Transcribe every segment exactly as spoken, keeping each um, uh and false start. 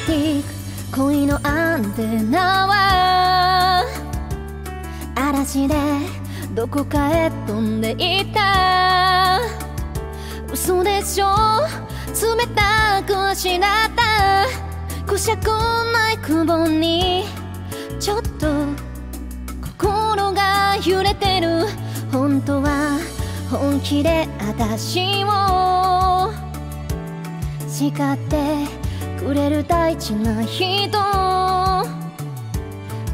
いていく恋のアンテナは嵐でどこかへ飛んでいた。嘘でしょ、冷たくあしらったこしゃくない雲にちょっと心が揺れてる。本当は本気で私を叱ってくれる大事な人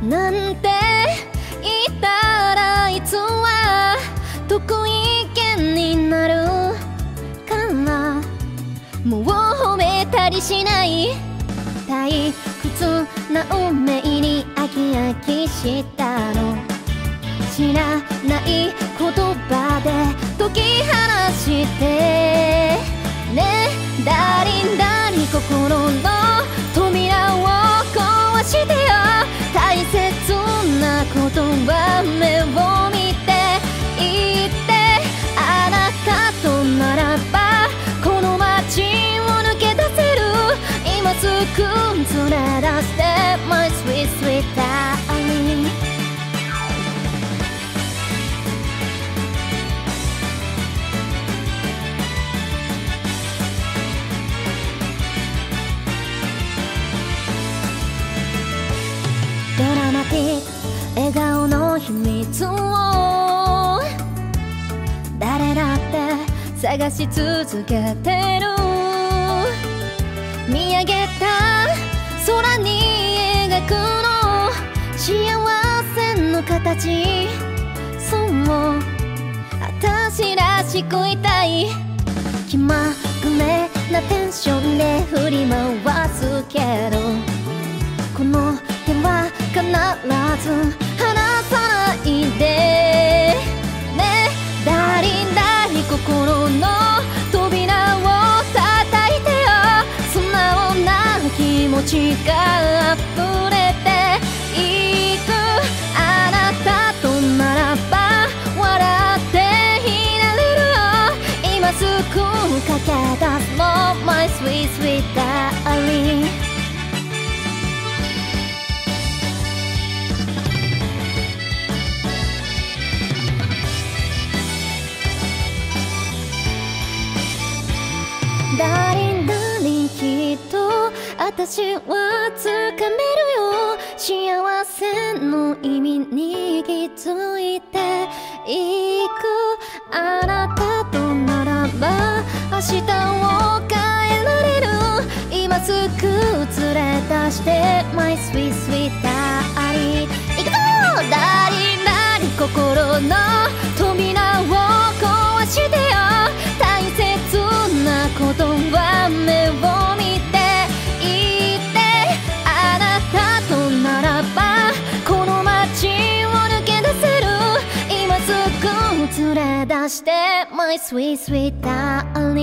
なんて言ったらいつは得意見になるから、もう褒めたりしない退屈な運命に飽き飽きしたの。知らない言葉で解き放してね、ダーリンダーリン心の扉を壊してよ。大切なことは目を見て言って、あなたとならばこの街を抜け出せる。今すぐ連れ出して My sweet sweet darling。笑顔の秘密を誰だって探し続けてる。見上げた空に描くの幸せの形、そう私らしくいたい。気まぐれなテンションで振り回すけどこの手は必ず離さないでね、ダーリンダーリン心の扉を叩いてよ。素直な気持ちがあふれていく、あなたとならば笑っていられるよ。今すぐ駆け出すも My sweet sweet darling。ダーリンダーリンきっと私はつかめるよ。幸せの意味に気づいていく、あなたとならば明日を変えられる。今すぐ連れ出して My sweet sweet darling。 いくぞーダーリンダーリン心の扉を壊してよ。大切なことは目を見て言って、あなたとならばこの街を抜け出せる。今すぐ連れ出して My sweet sweet darling。